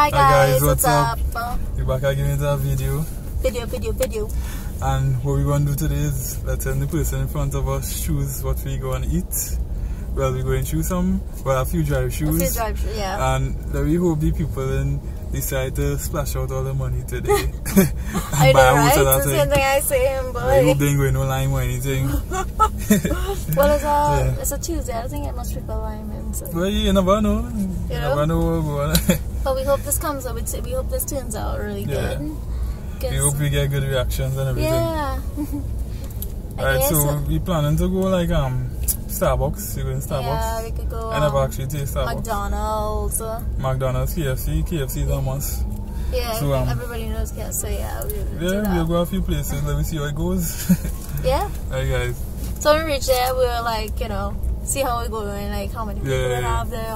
Hi guys, what's up? We're back again with our video. And what we're going to do today is let's tell the person in front of us choose what we're going to eat. Well, we're going to choose a few drive shoes, yeah. And we hope the people then decide to splash out all the money today. I know, right? It's the same thing I say, boy. I hope they ain't going no lime or anything. Well, it's a Tuesday, I think it must be for lime. Well, you never know. You never know. But we hope this comes up. We hope this turns out really good. We hope we get good reactions and everything. Yeah. Alright, so we planning to go like Starbucks. You go in Starbucks. Yeah, we could go. I never actually taste Starbucks. McDonald's, KFC. KFC is a must. Yeah, so, everybody knows KFC. So yeah, we'll go a few places. Let me see how it goes. Yeah. Alright, guys. So when we reach there, we were like, you know, see how we go and like how many people we have there.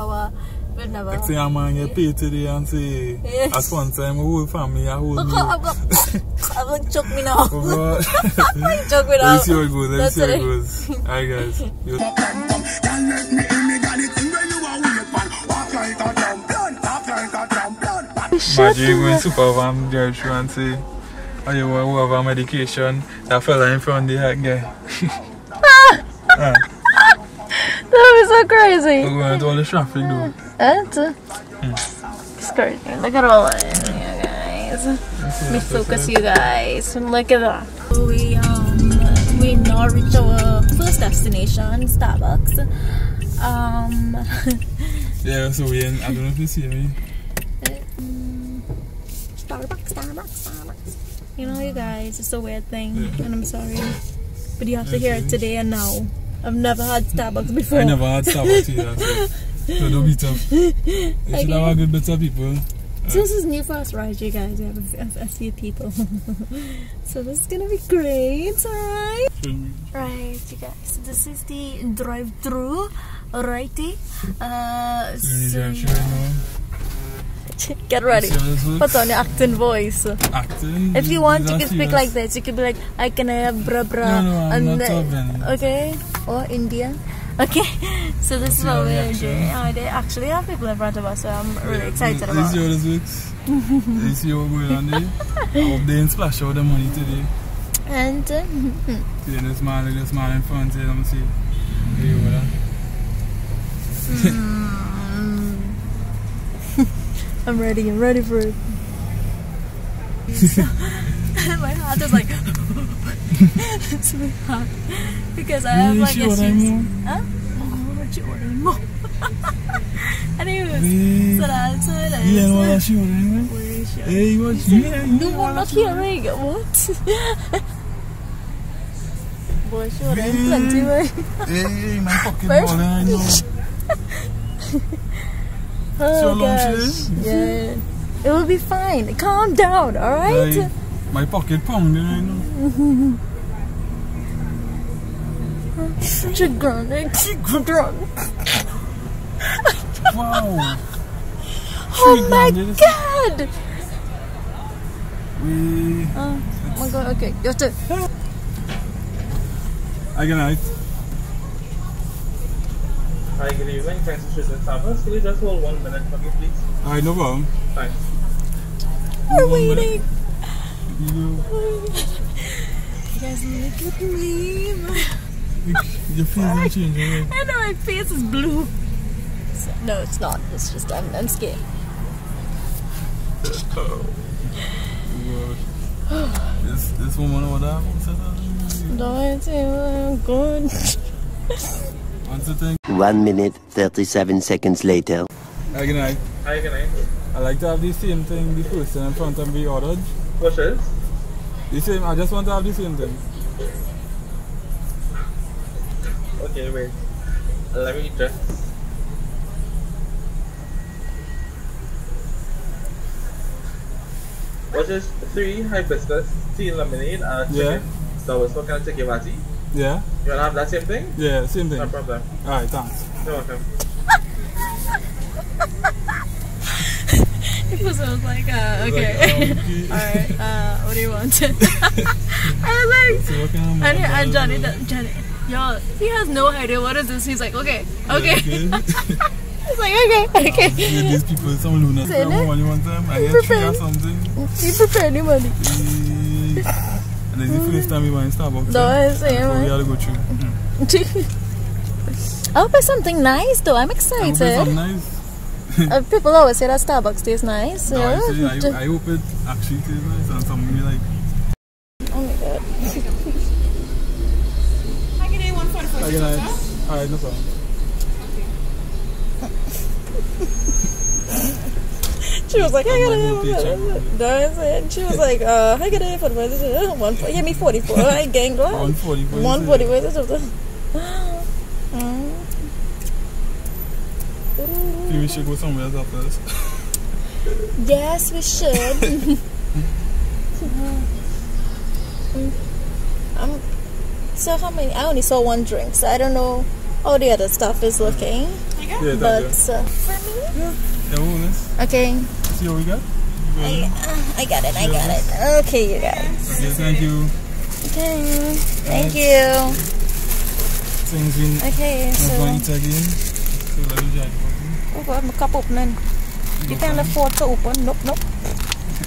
We'll never. Next thing I'm gonna get paid today and say, at one time, a whole family, a whole. I'm like, choke me now. Choke me now. Let's see how it goes. Alright, guys. Imagine you going super van drive through and say, oh, you want to have medication? That fella in front of the heck guy. That was so crazy. We're going to all the traffic though. It's crazy. Look at all that in here, guys. Let me focus you guys. Look at that. We now reached our first destination, Starbucks. Yeah, so we're in, I don't know if you see me. Starbucks. You know, you guys, it's a weird thing, and I'm sorry. But you have to hear it today and now. I've never had Starbucks before. I never had Starbucks either, so don't be tough. You should have a good bit of people. So this is new for us, right, you guys? We have a few people. So this is gonna be great, alright? Right, you guys, so this is the drive-thru, alrighty? Get ready. Put on your acting voice. Acting? If you want, you can speak like this. You can be like, I can have bra bra. Okay? Or Indian. Okay? So this is what we're doing. They actually have people in front of us, so I'm really excited about it. Let's see how this works. Let's see how going on there. I hope they didn't splash all the money today. And... see, this man in front here. Let me see. Hey, what up? I'm ready for it. My heart is like it's really hard because I have like issues. Huh? Anyways, so that's it. Yeah, no, that's you. Hey, what's you? No, we're not hearing. What? Boy, sure, I'm plenty right. Hey, my fucking baller, I know. Oh, gosh. Yeah. It will be fine. Calm down, alright? My pocket pounding right now. Chigron. Wow. Oh my god. Oh my god, okay. Your turn. I can hide. Hi, good evening. Thanks for choosing Starbucks. Can you just hold 1 minute for me, please? Alright, no problem. Thanks. We're waiting. You guys look at me. Your face is changing. I know, my face is blue. No, it's not. It's just I'm scared. Oh, this woman over there. Don't say I'm good. What's the thing? 1 minute, 37 seconds later. Hi, good night. Hi, good night. I like to have the same thing, the person in front of me ordered. What is? The same, I just want to have the same thing. Okay, wait. Let me just... What is 3 hibiscus, tea lemonade, and chicken? So what's what kind of chicken bati? Yeah. You wanna have that same thing? Yeah, same thing. No problem. Alright, thanks. You're welcome. It was like, okay. Alright, what do you want? I was like, and Johnny, y'all, he has no idea what is this. He's like, okay. It's like, okay, okay. These people, some lunatic. I want money one time, I get three or something. You prepare any money. And then the first time we went in Starbucks. No, I say, so we had to go through. I hope it's something nice though. I'm excited. I hope it's something nice. People always say that Starbucks tastes nice. No, yeah. I hope it actually tastes nice and something we like. Oh my god. I get a 144. Alright, no problem. She was like, I got it. She was like, I got it for the president. 140. Yeah, me 44. I gang on. 144. 140. We should go somewhere else after this. Yes, we should. So how many? I only saw one drink, so I don't know how the other stuff is looking. Yeah, but for me? Yeah. Okay. See what we got? I got it. I got it. Okay, you guys. Okay, thank you. Okay, thank you. Things in. Okay, so. Oh god, my cup opening. You can't afford to open. Nope, nope.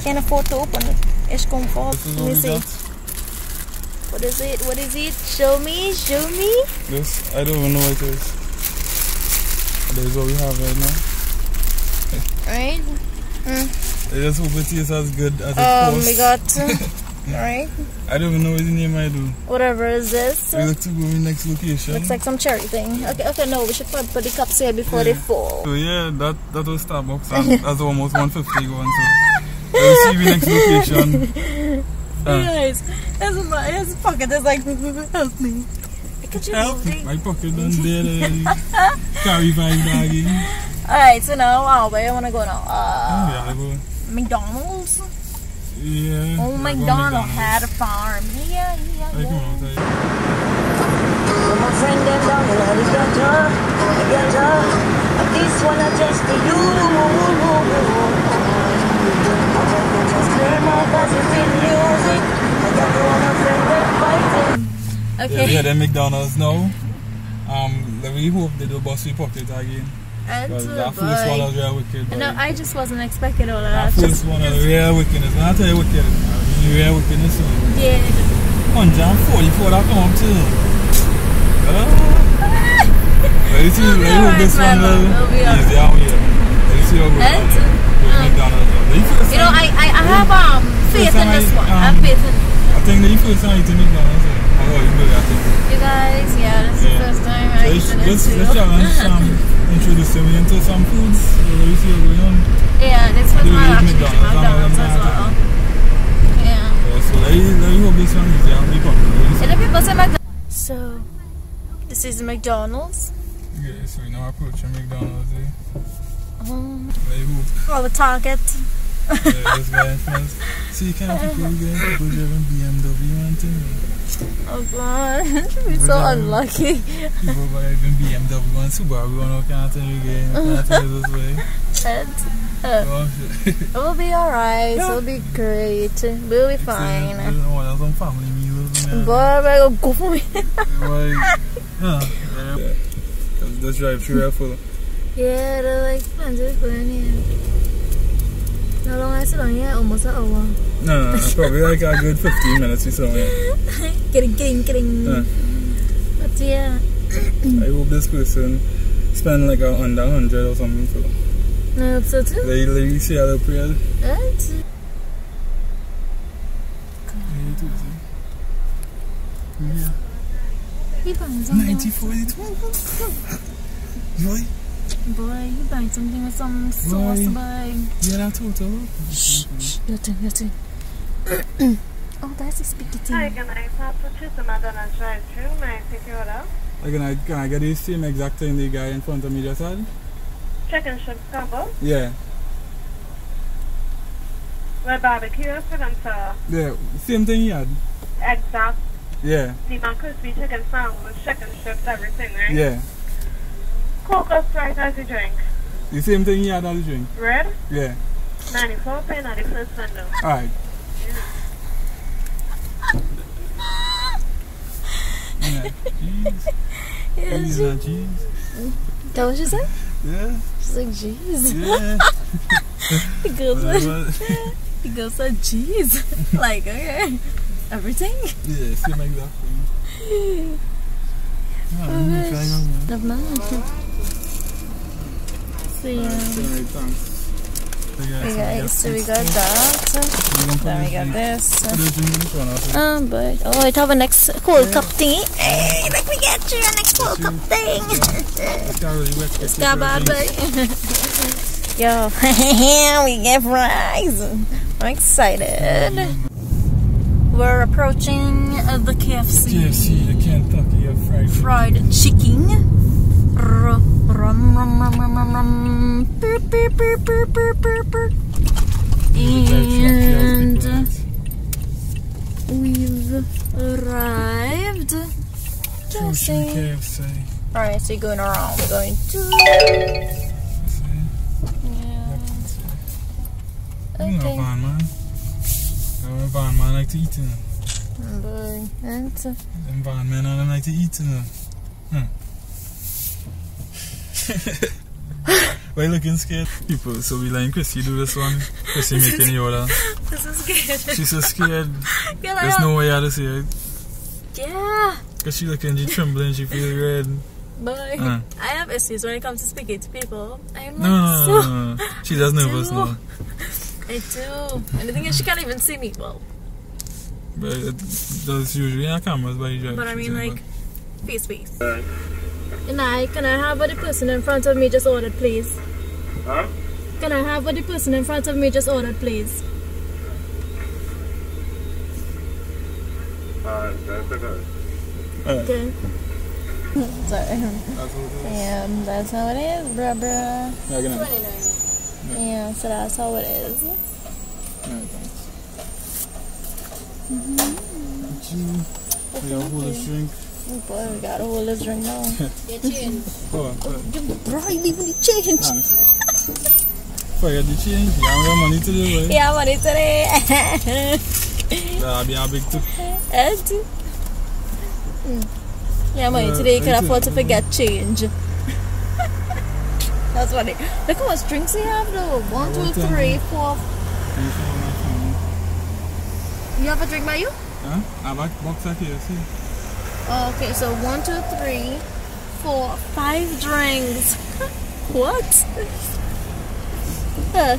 Can't afford to open it. It's going to fall. Let me see. What is it? What is it? Show me, show me. This, I don't even know what it is. That is what we have right now. Right? I just hope it tastes as good as it costs. Oh my god. Alright. I don't even know what the name I do. Whatever is this. We look to go in next location. Looks like some cherry thing. Okay, okay, no, we should put the cups here before they fall. So yeah, that was Starbucks and that's almost 150 going. So we'll see you next location. Guys, his pocket is like, help me. Help me. My pocket done there. Carry my bagging. Alright, so now, where I want to go now? McDonald's? Yeah, oh, McDonald's had a farm. Yeah. My friend them down in the gutter, but this one I just to you. Okay. Yeah, the McDonald's now. We hope they do bust your pocket again. That first one was real wicked. No, I just wasn't expecting all of that. That first one was real wickedness. When I tell you wicked, real wickedness. Yeah. 144, that come up too. But you see, hope this one will be easy out here. You see how good. You know, I have faith in this one. I have faith in this one. I think the first time you did McDonald's. You guys, that's the first time I eaten it too. Let's introduce them into some foods. This was my last McDonald's as well. Yeah. So they hope this one is McDonald's. So this is McDonald's. Yeah, so we now approach McDonald's. The target. See, can't people get people driving BMW and thing? Oh god, we're so unlucky. People driving BMW and Subaru and all kinds of things again. It'll be alright, it'll be great, we'll be fine. There's some family meals. Boy, go for me. Let's drive through full. Yeah, they're like expensive for anything. How long I sit on here? Almost an hour. No, probably like a good 15 minutes we sit on here. Kidding. But yeah. I hope this person spend like under 100 or something for them. I hope so too. They see other prayer. What? Yeah. 94, Boy, you buying something with some sauce, boy. Yeah, that's what I love. Shh, nothing. Oh, that's a spaghetti. Hi, can I pop purchase the Madonna drive-thru? May I take your order? Can I get the same exact thing the guy in front of me just had? Chicken shrimp combo? Yeah. With barbecue for them, sir? Yeah, same thing he had. Exact. Yeah. The man crispy chicken sandwich, chicken strips, everything, right? Yeah. Coca-Cola Sprite as a drink. The same thing you had as a drink? Red? Yeah. 94 pen at the first window. Alright. Yeah. Cheese. That was what you said? Yeah. She's like, jeez. Yeah. The girl said, the girl said, jeez. Like, okay. Everything? Yeah, it's like that for you. So yeah. Okay, so we got that. Then we got this. But oh, I have a next cold cup thingy. Hey, like we get you a next cold cup thing. It's got bad, but. Yo, we get fries. I'm excited. We're approaching the KFC. KFC, the Kentucky Fried Chicken. And we've arrived. KFC. Alright, so you're going around. We're going to. Okay. I'm not buying mine. I'm not buying mine. I like to eat in them. I'm buying mine. I don't like to eat in them. Why are you looking scared? People, so we like Chrissy do this one. Chrissy making the order. This is scared. She's so scared. There's no way out of here. Yeah. Because she looking, she trembling, she feels red. But I have issues when it comes to speaking to people. I'm like, no, so no. She does nervous now. I do. And the thing is, she can't even see me well. But that's usually our cameras, but you drive. But I mean, like, face. And can I have what the person in front of me just ordered, please? Huh? Can I have what the person in front of me just ordered, please? That's okay. Okay. Sorry. That's what it is. Yeah, that's how it is, bruh. Yeah, good night. Yeah, so that's how it is. No, thanks. We gotta hold this drink. Oh boy, we gotta hold this drink now. Your change. Bro, you leaving the change. Boy, you got the change. You have money today, boy. You have money today. That'll be our big tip. You have money today, you can afford to forget change. That's funny. Look how much drinks they have though. 1, 2, 3, 4. You have a drink by you? Yeah, I like box at KFC. Oh, okay, so 1, 2, 3, 4, 5 drinks. What? Huh.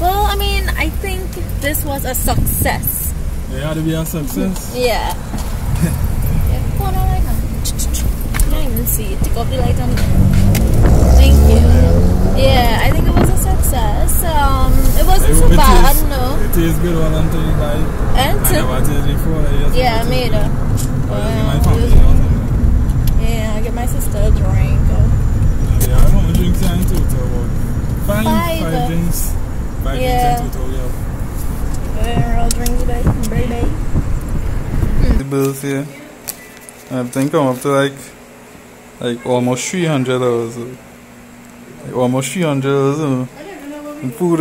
Well, I mean, I think this was a success. It had to be a success. Yeah. I can't even see it. Take off the light on. Thank you. Yeah, I think it was a success. It wasn't so bad, no. It tastes good until you buy it. And I never tasted it before. Yeah, I made it. Yeah, I get my sister a drink. Yeah, I want to drink and total. Five drinks. 5 drinks and total, yeah. I'll drink today. The bills here. I think I'm up to like almost $300. Like almost $300 and food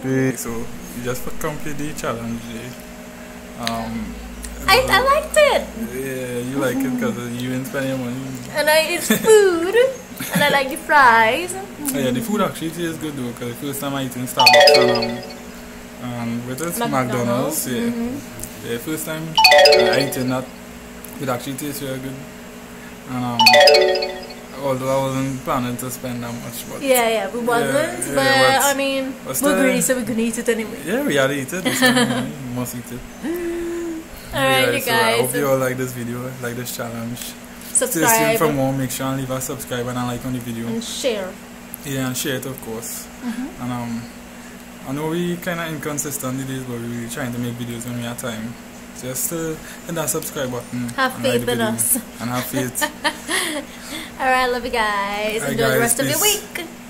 okay, so you just complete the challenge. I liked it. Yeah, you like it because you didn't spend your money. And I eat food. And I like the fries. Yeah, the food actually tastes good though, because the first time I eat in Starbucks McDonald's. Yeah. The first time I eat in that, it actually tastes really good. Although I wasn't planning to spend that much, but we wasn't. Yeah, but I mean, we're greedy, so we could eat it anyway. Yeah, we had to eat it. We must eat it. Alright, you guys. So I hope you all like this video, like this challenge. Subscribe. Stay tuned for more. Make sure and leave a subscribe and a like on the video. And share. Yeah, and share it, of course. And I know we kind of inconsistent these days, but we're trying to make videos when we have time. Just hit that subscribe button. Have faith in us. And have faith. Alright, love you guys. Enjoy the rest of your week.